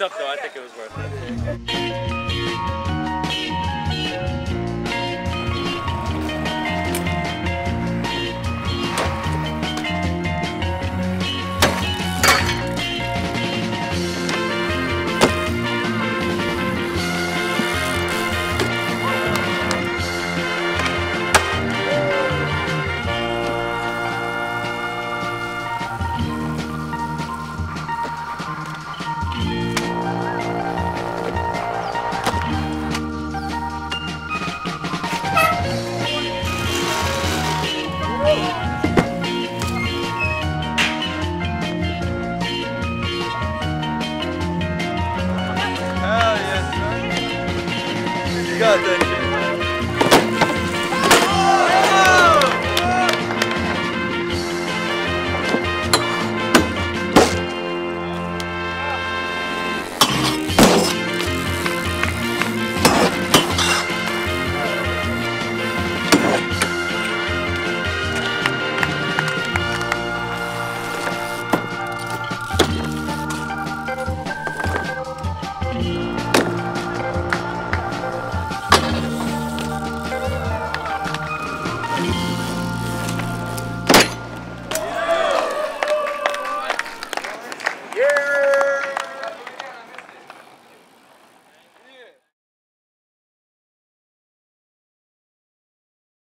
up though, I think it was worth it.